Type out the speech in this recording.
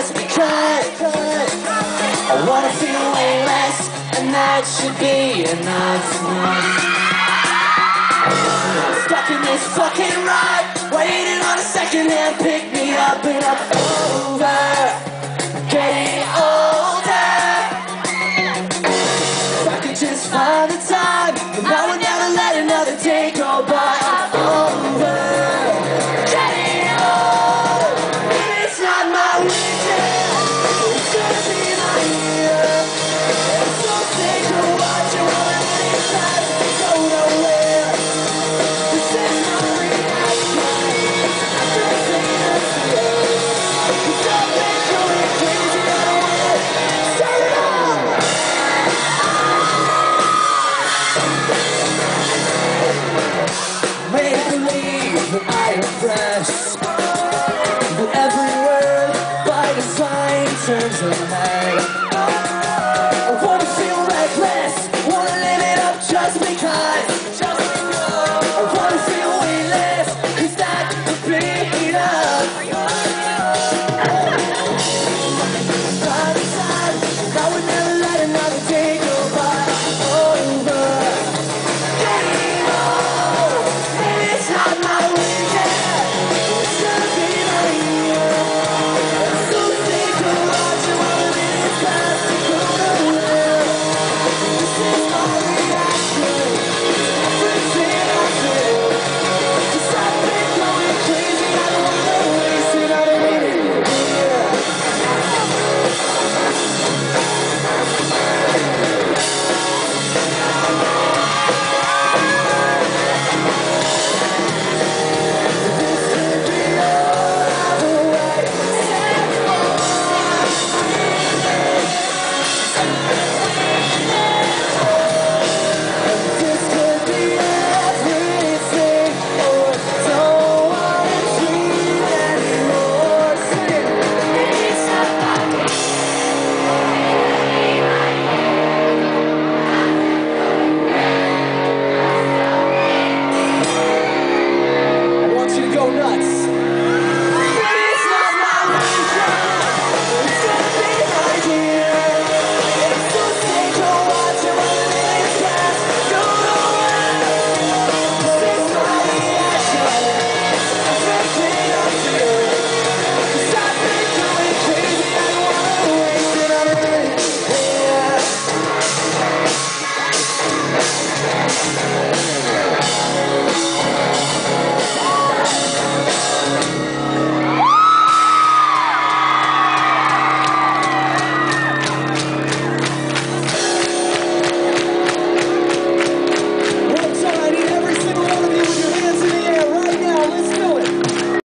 just because I wanna feel weightless, and that should be enough. I'm stuck in this fucking rut, waiting on a second hand, pick me up, and I'm over getting older. If I could just find the time, and I would never let another day go by. I'm over getting old. It's not my winter, it's gonna be my year. It's so sick to watch you all at the time, go nowhere. This is my reaction, I just ain't a fear. It's all been going crazy, I don't wanna turn it on. Make believe that I impress, but every word by design turns a lie.